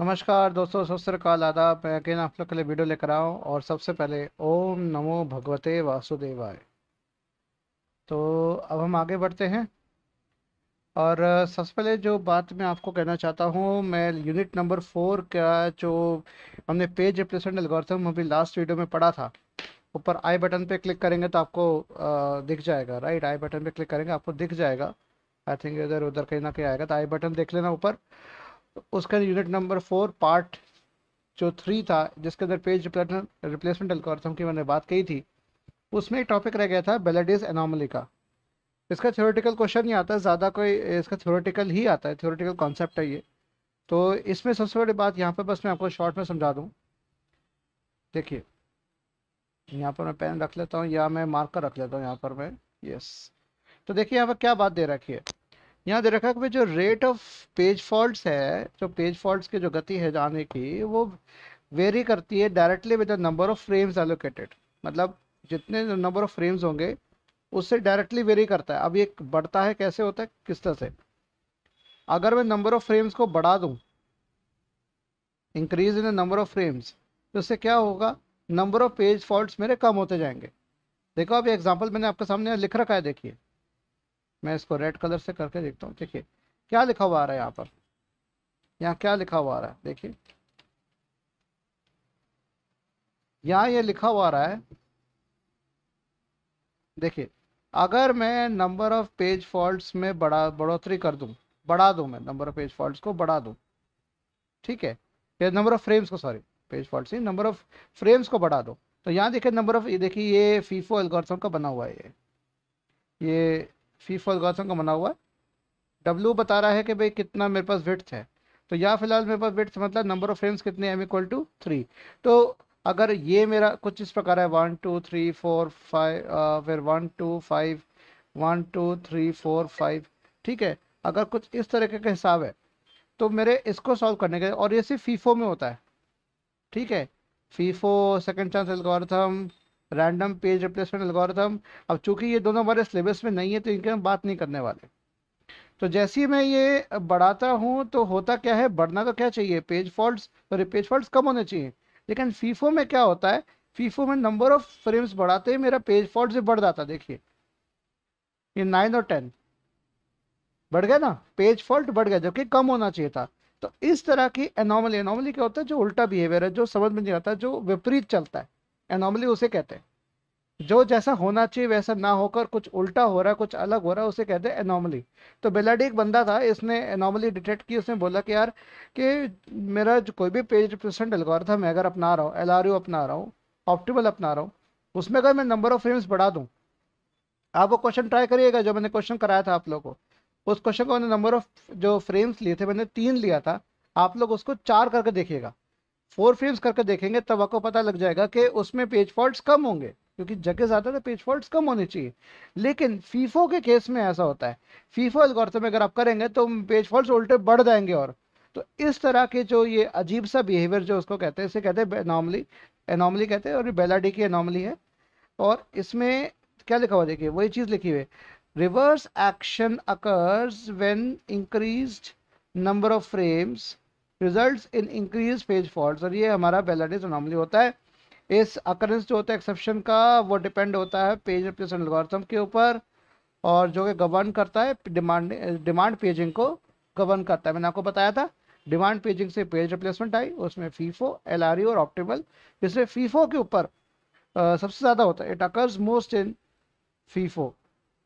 नमस्कार दोस्तों, सत श्रीकाल, आदाब। मैं अगेन आप लोग के लिए वीडियो लेकर आऊँ। और सबसे पहले ओम नमो भगवते वासुदेवाय। तो अब हम आगे बढ़ते हैं और सबसे पहले जो बात मैं आपको कहना चाहता हूँ, मैं यूनिट नंबर 4 का जो हमने पेज रिप्लेसमेंट एल्गोरिथम अभी लास्ट वीडियो में पढ़ा था, ऊपर आई बटन पे क्लिक करेंगे तो आपको दिख जाएगा। राइट, आई बटन पे क्लिक करेंगे आपको दिख जाएगा। आई थिंक इधर उधर कहीं ना कहीं आएगा, तो आई बटन देख लेना ऊपर। उसका यूनिट नंबर 4 पार्ट जो 3 था, जिसके अंदर पेज रिप्लेसमेंट एल्गोरिथम की मैंने बात कही थी, उसमें एक टॉपिक रह गया था बेलाडीज एनोमली का। इसका थ्योरेटिकल क्वेश्चन नहीं आता ज़्यादा कोई, इसका थ्योरेटिकल ही आता है, थ्योरेटिकल कॉन्सेप्ट है ये। तो इसमें सबसे बड़ी बात यहाँ पर बस मैं आपको शॉर्ट में समझा दूँ। देखिए यहाँ पर मैं पेन रख लेता हूँ या मैं मार्कर रख लेता हूँ यहाँ पर मैं। यस, तो देखिए यहाँ पर क्या बात दे रखी है। यहाँ दे रखा है कि जो रेट ऑफ पेज फॉल्ट्स है, जो पेज फॉल्ट्स की जो गति है जाने की, वो वेरी करती है directly with the number of frames allocated. मतलब जितने नंबर ऑफ फ्रेम्स होंगे उससे डायरेक्टली वेरी करता है। अब ये बढ़ता है कैसे, होता है किस तरह से। अगर मैं नंबर ऑफ फ्रेम्स को बढ़ा दूँ, increase in the number of frames, तो उससे क्या होगा, नंबर ऑफ पेज फॉल्ट्स मेरे कम होते जाएंगे। देखो अब एग्जाम्पल मैंने आपके सामने लिख रखा है। देखिए मैं इसको रेड कलर से करके देखता हूँ। देखिए क्या लिखा हुआ आ रहा है यहाँ पर, यहाँ क्या लिखा हुआ आ रहा है। देखिए यहाँ ये लिखा हुआ आ रहा है। देखिए अगर मैं नंबर ऑफ पेज फॉल्ट्स में बढ़ोतरी कर दूँ, बढ़ा दूँ, मैं नंबर ऑफ पेज फॉल्ट्स को बढ़ा दूँ, ठीक है, या नंबर ऑफ फ्रेम्स को, सॉरी पेज फॉल्ट्स नहीं, नंबर ऑफ फ्रेम्स को बढ़ा दो, तो यहाँ देखिए नंबर ऑफ, देखिए ये फीफो एल्गोरिथम का बना हुआ है। ये फीफो एल्गोरिथम का बना हुआ है। W बता रहा है कि भाई कितना मेरे पास विड्थ है, तो यहाँ फिलहाल मेरे पास विड्थ मतलब नंबर ऑफ फ्रेम्स कितने हैं, M=3। तो अगर ये मेरा कुछ इस प्रकार है 1 2 3 4 5, फिर 1 2 5, 1 2 3 4 5, ठीक है। अगर कुछ इस तरीके का हिसाब है तो मेरे इसको सॉल्व करने के, और ये सिर्फ फीफो में होता है, ठीक है। FIFO, second chance algorithm, random page replacement algorithm. अब चूंकि ये दोनों हमारे सिलेबस में नहीं है तो इनकी हम बात नहीं करने वाले। तो जैसे ही मैं ये बढ़ाता हूँ तो होता क्या है, बढ़ना तो क्या चाहिए पेज फॉल्ट्स, और पेज फॉल्ट्स कम होने चाहिए। लेकिन फीफो में क्या होता है, फीफो में नंबर ऑफ फ्रेम्स बढ़ाते ही मेरा पेज फॉल्ट भी बढ़ जाता है। देखिए ये 9 और 10 बढ़ गया ना, पेज फॉल्ट बढ़ गया, जबकि कम होना चाहिए था। तो इस तरह की एनोमली, एनोमली क्या होता है, जो उल्टा बिहेवियर है, जो समझ में नहीं आता, जो विपरीत चलता है, एनोमली उसे कहते हैं। जो जैसा होना चाहिए वैसा ना होकर कुछ उल्टा हो रहा है, कुछ अलग हो रहा है, उसे कहते हैं एनोमली। तो बेलाडी एक बंदा था, इसने एनोमली डिटेक्ट की। उसने बोला कि यार कि मेरा जो कोई भी पेज रिप्लेसमेंट एल्गोरिथम मैं अगर अपना रहा हूँ, LRU अपना रहा हूँ, ऑप्टिमल अपना रहा हूँ, उसमें अगर मैं नंबर ऑफ फ्रेम्स बढ़ा दूँ। आप वो क्वेश्चन ट्राई करिएगा जो मैंने क्वेश्चन कराया था आप लोग को। उस क्वेश्चन को मैंने नंबर ऑफ जो फ्रेम्स लिए थे, मैंने 3 लिया था, आप लोग उसको 4 करके देखिएगा, 4 फ्रेम्स करके देखेंगे, तब आपको पता लग जाएगा कि उसमें पेज फॉल्ट्स कम होंगे, क्योंकि जगह ज़्यादा तो पेज फॉल्ट्स कम होने चाहिए। लेकिन फीफो के केस में ऐसा होता है, फीफो एल्गोरिथम में अगर आप करेंगे तो पेज फॉल्ट्स उल्टे बढ़ जाएंगे। और तो इस तरह के जो ये अजीब सा बिहेवियर जो उसको कहते हैं, इसे कहते हैं एनोमली, एनोमली कहते हैं। और ये बेलाडी की एनोमली है। और इसमें क्या लिखा हुआ, देखिए वही चीज़ लिखी हुई है, reverse action occurs when increase number of frames results in increase page faults. और ये हमारा बेलाडीज एनोमली होता है। इस अकरेंस जो होता है एक्सेप्शन का, वो डिपेंड होता है पेज रिप्लेसमेंट एल्गोरिथम के ऊपर, और जो कि गवर्न करता है डिमांड पेजिंग को गवर्न करता है। मैंने आपको बताया था डिमांड पेजिंग से पेज रिप्लेसमेंट आई, उसमें फीफो, LRU और ऑप्टिमल, जिसमें फीफो के ऊपर सबसे ज़्यादा होता है। It occurs most in FIFO.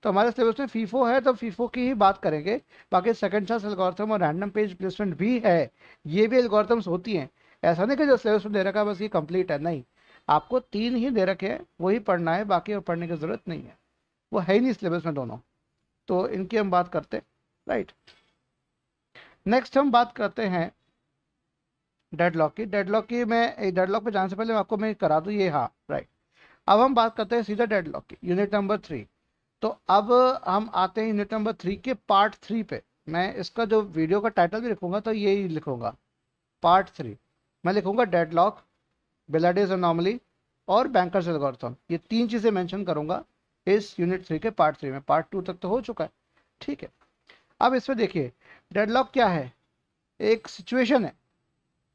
तो हमारे सिलेबस में फीफो है तो फीफो की ही बात करेंगे। बाकी सेकंड चांस एल्गोरिथम और रैंडम पेज रिप्लेसमेंट भी है, ये भी एल्गोरिथम्स होती हैं। ऐसा नहीं कि जो सिलेबस में दे रखा है बस ये कंप्लीट है, नहीं, आपको 3 ही दे रखे हैं, वही पढ़ना है, बाकी और पढ़ने की ज़रूरत नहीं है, वो है ही नहीं सिलेबस में दोनों। तो इनकी हम बात करते हैं। राइट, नेक्स्ट हम बात करते हैं डेडलॉक की। डेडलॉक की मैं, डेडलॉक पर जाने से पहले आपको मैं करा दूँ ये, हाँ राइट। अब हम बात करते हैं सीधा डेडलॉक की, यूनिट नंबर 3। तो अब हम आते हैं यूनिट नंबर 3 के पार्ट 3 पे। मैं इसका जो वीडियो का टाइटल भी लिखूंगा तो यही लिखूंगा, पार्ट 3 मैं लिखूंगा डेडलॉक, बेलाडीज एनोमली और बैंकर्स एल्गोरिथम। ये 3 चीज़ें मेंशन करूंगा इस यूनिट 3 के पार्ट 3 में। पार्ट 2 तक तो हो चुका है, ठीक है। अब इसमें देखिए डेडलॉक क्या है, एक सिचुएशन है।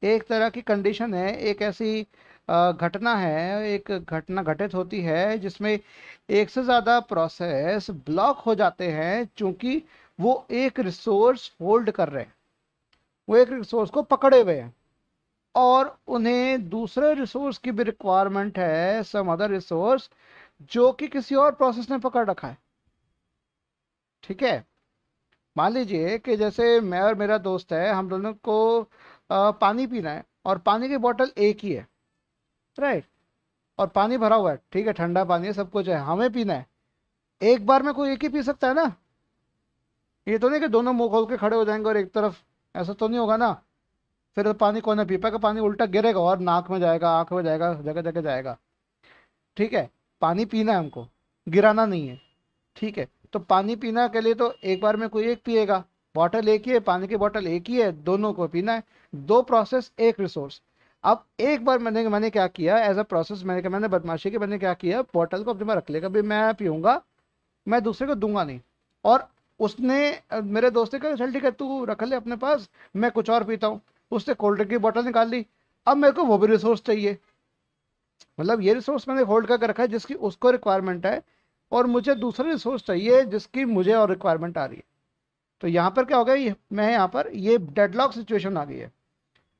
एक तरह की कंडीशन है, एक ऐसी घटना है, एक घटना घटित होती है जिसमें एक से ज़्यादा प्रोसेस ब्लॉक हो जाते हैं क्योंकि वो एक रिसोर्स होल्ड कर रहे हैं, वो एक रिसोर्स को पकड़े हुए हैं और उन्हें दूसरे रिसोर्स की भी रिक्वायरमेंट है, सम अदर रिसोर्स जो कि किसी और प्रोसेस ने पकड़ रखा है। ठीक है, मान लीजिए कि जैसे मैं और मेरा दोस्त है, हम दोनों को पानी पीना है और पानी की बोतल एक ही है, राइट, और पानी भरा हुआ है, ठीक है, ठंडा पानी है, सब कुछ है, हमें पीना है। एक बार में कोई एक ही पी सकता है ना, ये तो नहीं कि दोनों मुंह खोल के खड़े हो जाएंगे और एक तरफ, ऐसा तो नहीं होगा ना, फिर पानी कोने पी पाएगा, पानी उल्टा गिरेगा और नाक में जाएगा, आँख में जाएगा, जगह जगह जाएगा। ठीक है, पानी पीना है हमको, गिराना नहीं है, ठीक है, तो पानी पीना के लिए तो एक बार में कोई एक पिएगा, बॉटल एक ही है, पानी की बोतल एक ही है, दोनों को पीना है, दो प्रोसेस एक रिसोर्स। अब एक बार मैंने क्या किया एज अ प्रोसेस, मैंने बदमाशी की, मैंने क्या किया, बोतल को अपने में रख लेगा, भाई मैं पीऊँगा, मैं दूसरे को दूंगा नहीं, और उसने मेरे दोस्त ने कहा चल ठीक है तू रख ले अपने पास, मैं कुछ और पीता हूँ, उसने कोल्ड ड्रिंक की बोतल निकाल ली, अब मेरे को वो भी रिसोर्स चाहिए, मतलब ये रिसोर्स मैंने होल्ड करके रखा है जिसकी उसको रिक्वायरमेंट है और मुझे दूसरा रिसोर्स चाहिए जिसकी मुझे और रिक्वायरमेंट आ रही है। तो यहाँ पर क्या हो गया, मैं यहाँ पर ये डेडलॉक सिचुएशन आ गई है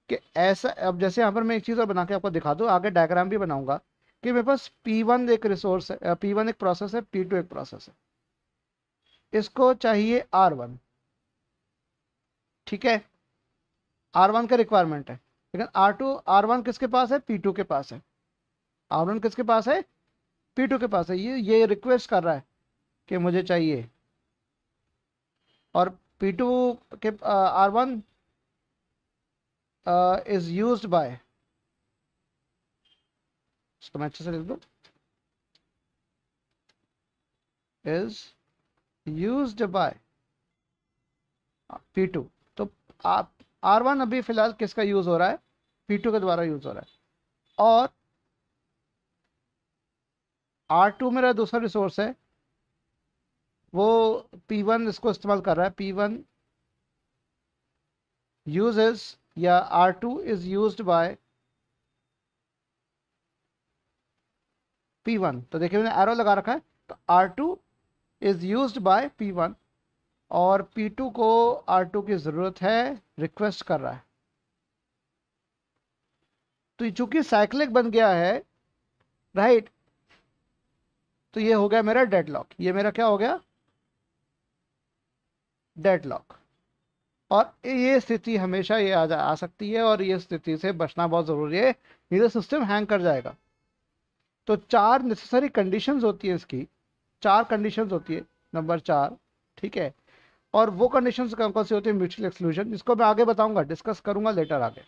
कि ऐसा। अब जैसे यहाँ पर मैं एक चीज़ और बना के आपको दिखा दूँ, आगे डायग्राम भी बनाऊंगा कि मेरे पास P1 एक रिसोर्स है, P1 एक प्रोसेस है, P2 एक प्रोसेस है, इसको चाहिए R1, ठीक है, R1 का रिक्वायरमेंट है, लेकिन R1 किसके पास है, P2 के पास है, R1 किसके पास है, P2 के पास है, ये रिक्वेस्ट कर रहा है कि मुझे चाहिए, और P2 के R1 इज यूज्ड बाय, इसको मैं अच्छे से लिख दूं, इज यूज्ड बाय P2। तो आप R1 अभी फिलहाल किसका यूज हो रहा है, P2 के द्वारा यूज हो रहा है, और R2 मेरा दूसरा रिसोर्स है, वो P1 इसको इस्तेमाल कर रहा है, P1 uses या R2 is used by P1। तो देखिए मैंने एरो लगा रखा है, तो R2 is used by P1 और P2 को R2 की ज़रूरत है, रिक्वेस्ट कर रहा है, तो चूंकि साइक्लिक बन गया है, राइट, तो ये हो गया मेरा डेडलॉक, ये मेरा क्या हो गया, डेडलॉक, और ये स्थिति हमेशा ये आ सकती है और ये स्थिति से बचना बहुत ज़रूरी है, नहीं तो सिस्टम हैंग कर जाएगा। तो चार नेसेसरी कंडीशंस होती है इसकी, चार कंडीशंस होती है, नंबर 4, ठीक है, और वो कंडीशंस कौन कौन सी होती है, म्यूचुअल एक्सक्लूजन, जिसको मैं आगे बताऊंगा, डिस्कस करूंगा लेटर आगे।